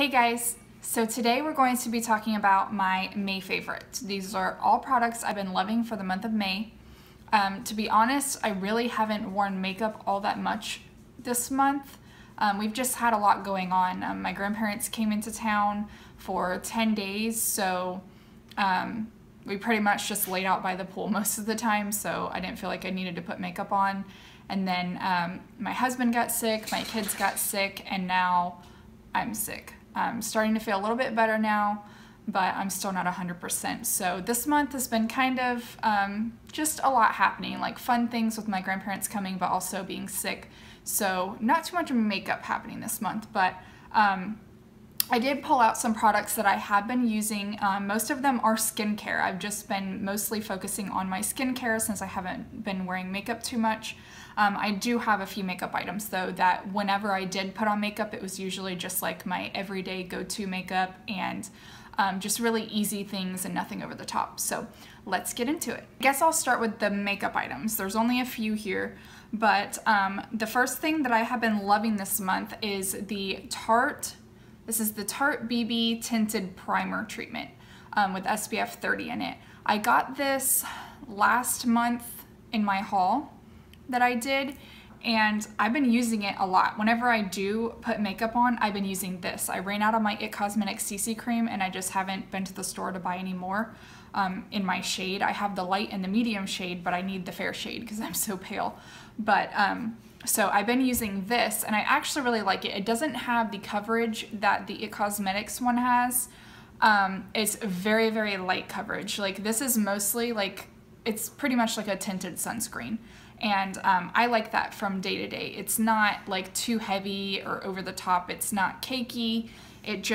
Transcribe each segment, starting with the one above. Hey guys, so today we're going to be talking about my May favorites. These are all products I've been loving for the month of May. To be honest, I really haven't worn makeup all that much this month. We've just had a lot going on. My grandparents came into town for 10 days, so we pretty much just laid out by the pool most of the time, so I didn't feel like I needed to put makeup on. And then my husband got sick, my kids got sick, and now I'm sick. I'm starting to feel a little bit better now, but I'm still not 100%. So this month has been kind of just a lot happening, like fun things with my grandparents coming, but also being sick. So not too much makeup happening this month, but I did pull out some products that I have been using. Most of them are skincare. I've just been mostly focusing on my skincare since I haven't been wearing makeup too much. I do have a few makeup items though that whenever I did put on makeup, it was usually just like my everyday go-to makeup and just really easy things and nothing over the top. So let's get into it. I guess I'll start with the makeup items. There's only a few here, but the first thing that I have been loving this month is the Tarte. This is the Tarte BB Tinted Primer Treatment with SPF 30 in it. I got this last month in my haul that I did, and I've been using it a lot. Whenever I do put makeup on, I've been using this. I ran out of my IT Cosmetics CC cream, and I just haven't been to the store to buy any more in my shade. I have the light and the medium shade, but I need the fair shade because I'm so pale. But so I've been using this, and I actually really like it. It doesn't have the coverage that the IT Cosmetics one has. It's very, very light coverage. Like this is mostly like, it's pretty much like a tinted sunscreen. And I like that from day to day. It's not like too heavy or over the top. It's not cakey. It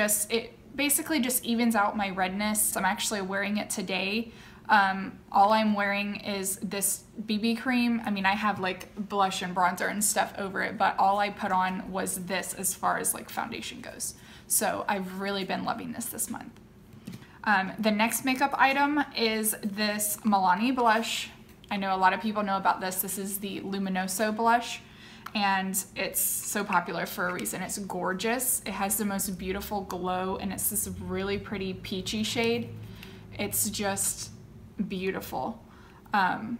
basically just evens out my redness. I'm actually wearing it today. All I'm wearing is this BB cream. I mean, I have like blush and bronzer and stuff over it, but all I put on was this as far as like foundation goes. So I've really been loving this month. The next makeup item is this Milani blush. I know a lot of people know about this. This is the Luminoso blush, and it's so popular for a reason. It's gorgeous. It has the most beautiful glow, and it's this really pretty peachy shade. It's just beautiful. I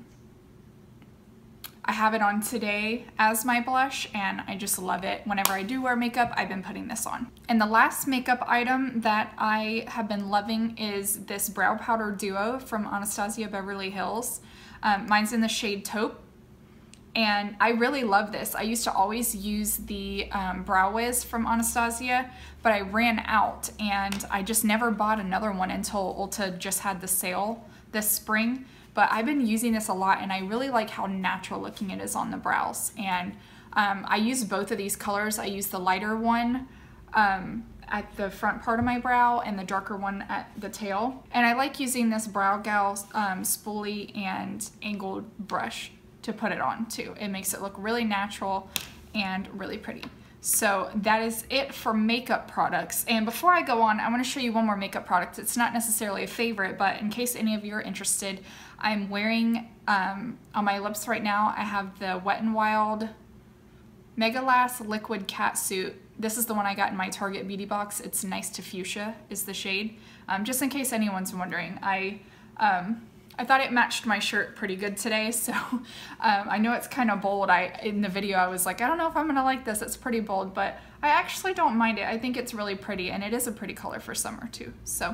have it on today as my blush, and I just love it. Whenever I do wear makeup, I've been putting this on. And the last makeup item that I have been loving is this brow powder duo from Anastasia Beverly Hills. Mine's in the shade Taupe, and I really love this. I used to always use the Brow Wiz from Anastasia, but I ran out, and I just never bought another one until Ulta just had the sale this spring. But I've been using this a lot, and I really like how natural looking it is on the brows. And I use both of these colors. I use the lighter one at the front part of my brow and the darker one at the tail. And I like using this Brow Gal spoolie and angled brush to put it on too. It makes it look really natural and really pretty. So that is it for makeup products. And before I go on, I want to show you one more makeup product. It's not necessarily a favorite, but in case any of you are interested, I'm wearing on my lips right now, I have the Wet n' Wild Megalast Liquid Catsuit. This is the one I got in my Target beauty box. It's Nice to Fuchsia is the shade. Just in case anyone's wondering, I thought it matched my shirt pretty good today, so I know it's kind of bold. In the video I was like, I don't know if I'm gonna like this, it's pretty bold, but I actually don't mind it. I think it's really pretty, and it is a pretty color for summer too. So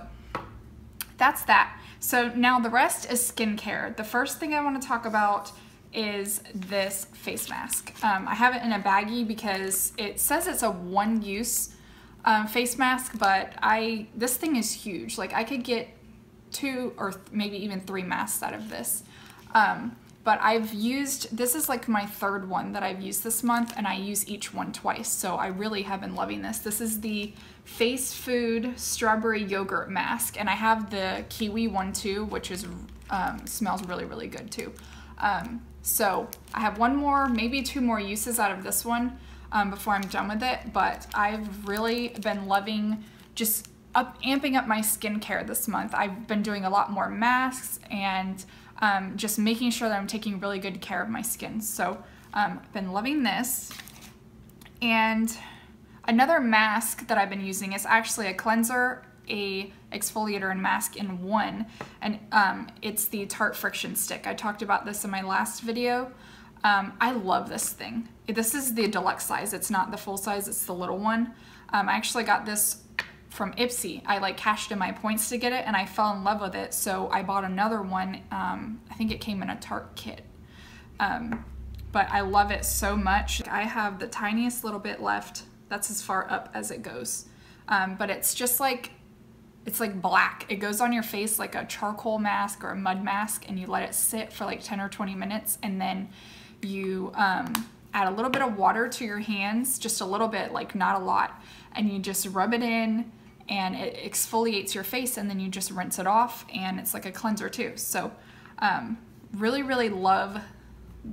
that's that. So now the rest is skincare. The first thing I want to talk about is this face mask. I have it in a baggie because it says it's a one-use face mask, but this thing is huge. Like I could get two or maybe even three masks out of this. But this is like my third one that I've used this month, and I use each one twice, so I really have been loving this. This is the Face Food Strawberry Yogurt Mask, and I have the Kiwi one too, which is smells really, really good too. So I have one more, maybe two more uses out of this one before I'm done with it, but I've really been loving just amping up my skincare this month. I've been doing a lot more masks and just making sure that I'm taking really good care of my skin. So I've been loving this, and Another mask that I've been using is actually a cleanser, a exfoliator, and mask in one, and it's the Tarte Friction Stick. I talked about this in my last video. I love this thing. This is the deluxe size. It's not the full size, it's the little one. I actually got this from Ipsy. I like cashed in my points to get it and I fell in love with it, so I bought another one. I think it came in a Tarte kit. But I love it so much. I have the tiniest little bit left. That's as far up as it goes. But it's just like, it's like black. It goes on your face like a charcoal mask or a mud mask, and you let it sit for like 10 or 20 minutes, and then you add a little bit of water to your hands, just a little bit, like not a lot, and you just rub it in and it exfoliates your face, and then you just rinse it off, and it's like a cleanser too. So really, really love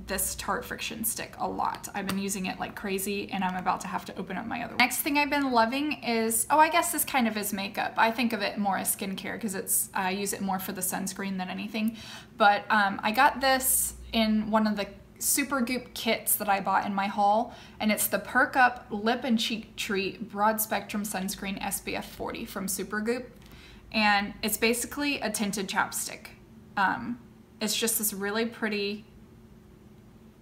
this Tarte Friction Stick a lot. I've been using it like crazy, and I'm about to have to open up my other one. Next thing I've been loving is, oh, I guess this kind of is makeup. I think of it more as skincare because it's, I use it more for the sunscreen than anything. But I got this in one of the Supergoop kits that I bought in my haul, and it's the Perk Up Lip and Cheek Treat Broad Spectrum Sunscreen SPF 40 from Supergoop. And it's basically a tinted chapstick. It's just this really pretty,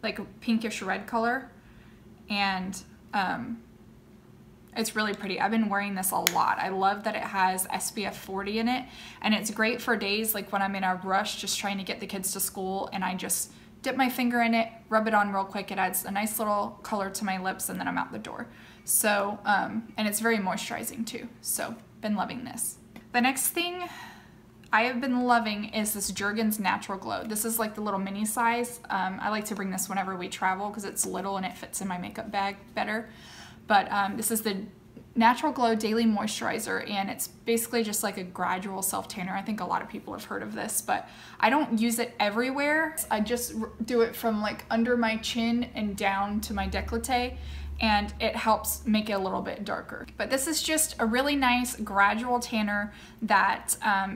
like a pinkish red color, and it's really pretty. I've been wearing this a lot. I love that it has SPF 40 in it, and it's great for days like when I'm in a rush just trying to get the kids to school, and I just dip my finger in it, rub it on real quick. It adds a nice little color to my lips, and then I'm out the door. So, and it's very moisturizing too, so been loving this. The next thing I have been loving is this Jergens Natural Glow. This is like the little mini size. I like to bring this whenever we travel because it's little and it fits in my makeup bag better. But this is the Natural Glow Daily Moisturizer, and it's basically just like a gradual self-tanner. I think a lot of people have heard of this, but I don't use it everywhere. I just do it from like under my chin and down to my décolleté, and it helps make it a little bit darker. But this is just a really nice gradual tanner that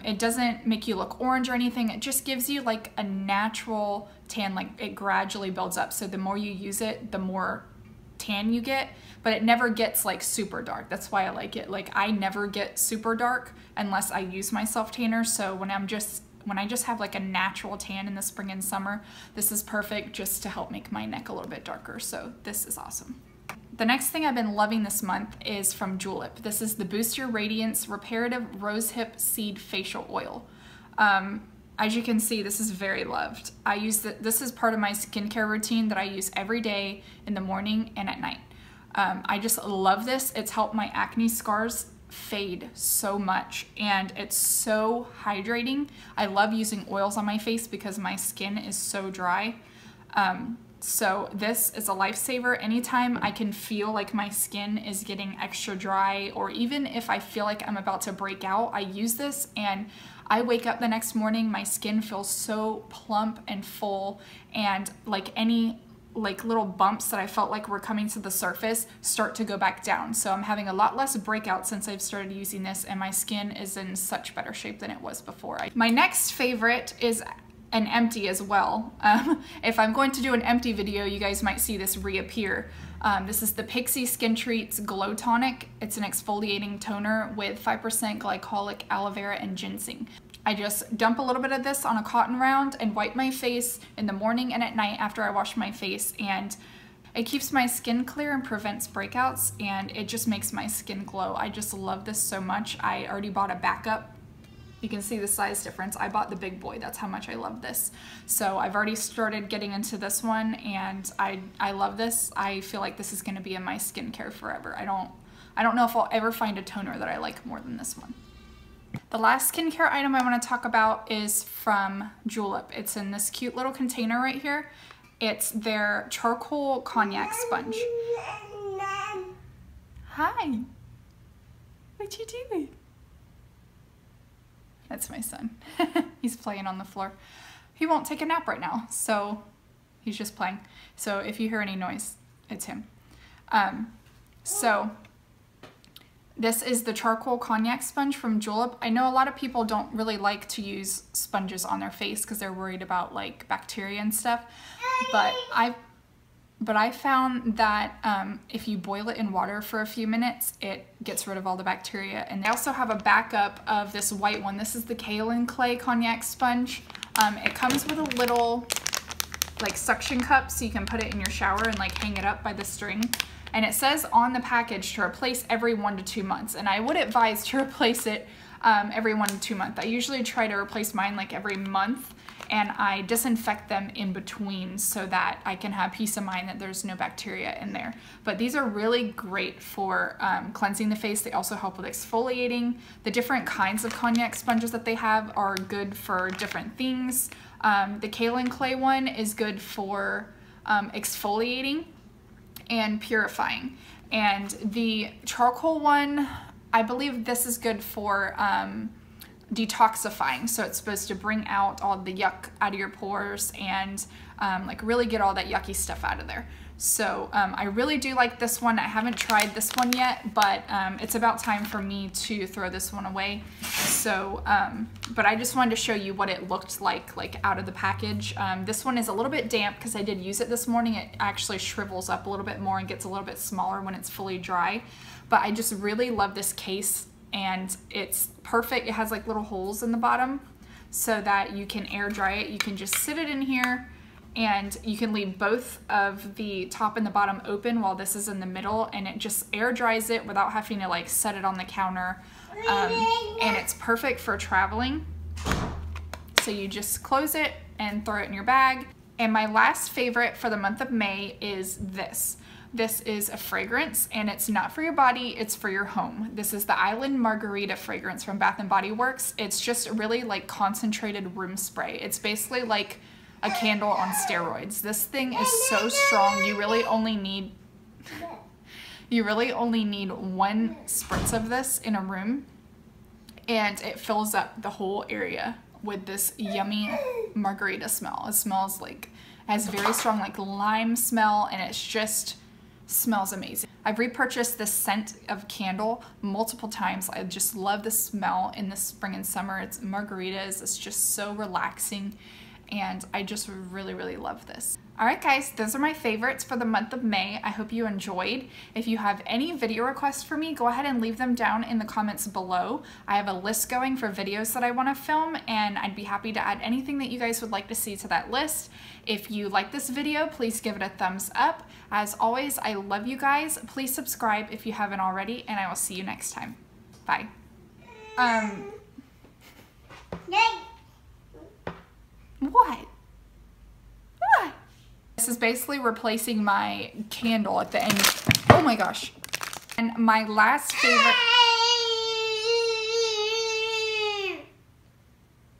it doesn't make you look orange or anything. It just gives you like a natural tan, like it gradually builds up. So the more you use it, the more tan you get, but it never gets like super dark. That's why I like it. Like I never get super dark unless I use my self-tanner. So when I just have like a natural tan in the spring and summer, this is perfect just to help make my neck a little bit darker. So this is awesome. The next thing I've been loving this month is from Julep. This is the Boost Your Radiance Reparative Rosehip Seed Facial Oil. As you can see, this is very loved. I use this is part of my skincare routine that I use every day in the morning and at night. I just love this. It's helped my acne scars fade so much, and it's so hydrating. I love using oils on my face because my skin is so dry. So this is a lifesaver. Anytime I can feel like my skin is getting extra dry, or even if I feel like I'm about to break out, I use this, and I wake up the next morning, my skin feels so plump and full, and like any like little bumps that I felt like were coming to the surface start to go back down. So I'm having a lot less breakouts since I've started using this, and my skin is in such better shape than it was before. My next favorite is an empty as well. If I'm going to do an empty video, you guys might see this reappear. This is the Pixi Skin Treats Glow Tonic. It's an exfoliating toner with 5% glycolic aloe vera and ginseng. I just dump a little bit of this on a cotton round and wipe my face in the morning and at night after I wash my face, and it keeps my skin clear and prevents breakouts, and it just makes my skin glow. I just love this so much. I already bought a backup. You can see the size difference. I bought the big boy. That's how much I love this. So I've already started getting into this one, and I love this. I feel like this is gonna be in my skincare forever. I don't know if I'll ever find a toner that I like more than this one. The last skincare item I wanna talk about is from Julep. It's in this cute little container right here. It's their charcoal cognac sponge. Hi, what you doing? That's my son. He's playing on the floor. He won't take a nap right now, so he's just playing. So if you hear any noise, it's him. So this is the charcoal cognac sponge from Julep. I know a lot of people don't really like to use sponges on their face because they're worried about like bacteria and stuff, but But I found that if you boil it in water for a few minutes, it gets rid of all the bacteria. And I also have a backup of this white one. This is the kaolin clay cognac sponge. It comes with a little like suction cup, so you can put it in your shower and like hang it up by the string. And it says on the package to replace every 1 to 2 months. And I would advise to replace it every 1 to 2 months. I usually try to replace mine like every month, and I disinfect them in between so that I can have peace of mind that there's no bacteria in there. But these are really great for cleansing the face. They also help with exfoliating. The different kinds of cognac sponges that they have are good for different things. The kaolin clay one is good for exfoliating and purifying. And the charcoal one, I believe this is good for detoxifying, so it's supposed to bring out all the yuck out of your pores and like really get all that yucky stuff out of there. So I really do like this one. I haven't tried this one yet, but it's about time for me to throw this one away. So but I just wanted to show you what it looked like out of the package. This one is a little bit damp because I did use it this morning. It actually shrivels up a little bit more and gets a little bit smaller when it's fully dry, but I just really love this case. And it's perfect. It has like little holes in the bottom so that you can air dry it. You can just sit it in here and you can leave both of the top and the bottom open while this is in the middle, and it just air dries it without having to like set it on the counter. And it's perfect for traveling. So you just close it and throw it in your bag. And my last favorite for the month of May is this. This is a fragrance, and it's not for your body, it's for your home. This is the Island Margarita fragrance from Bath and Body Works. It's just really like concentrated room spray. It's basically like a candle on steroids. This thing is so strong, you really only need one spritz of this in a room, and it fills up the whole area with this yummy margarita smell. It smells like, has very strong like lime smell, and it's just smells amazing. I've repurchased this scent of candle multiple times. I just love the smell in the spring and summer. It's margaritas. It's just so relaxing, and I just really love this. All right guys, those are my favorites for the month of May. I hope you enjoyed. If you have any video requests for me, go ahead and leave them down in the comments below. I have a list going for videos that I want to film, and I'd be happy to add anything that you guys would like to see to that list. If you like this video, please give it a thumbs up. As always, I love you guys. Please subscribe if you haven't already, and I will see you next time. Bye. What? This is basically replacing my candle at the end. Oh my gosh. And my last favorite.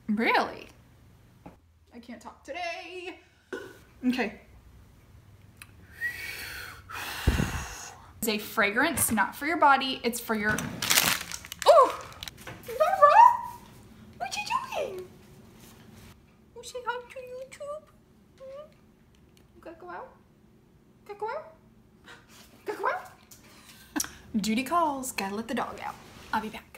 Really? I can't talk today. Okay. It's a fragrance, not for your body, it's for your... Oh! Laura! What you doing? Oh, say hi to YouTube. You gotta go out? Gotta go out? Gotta go out? Duty calls, gotta let the dog out. I'll be back.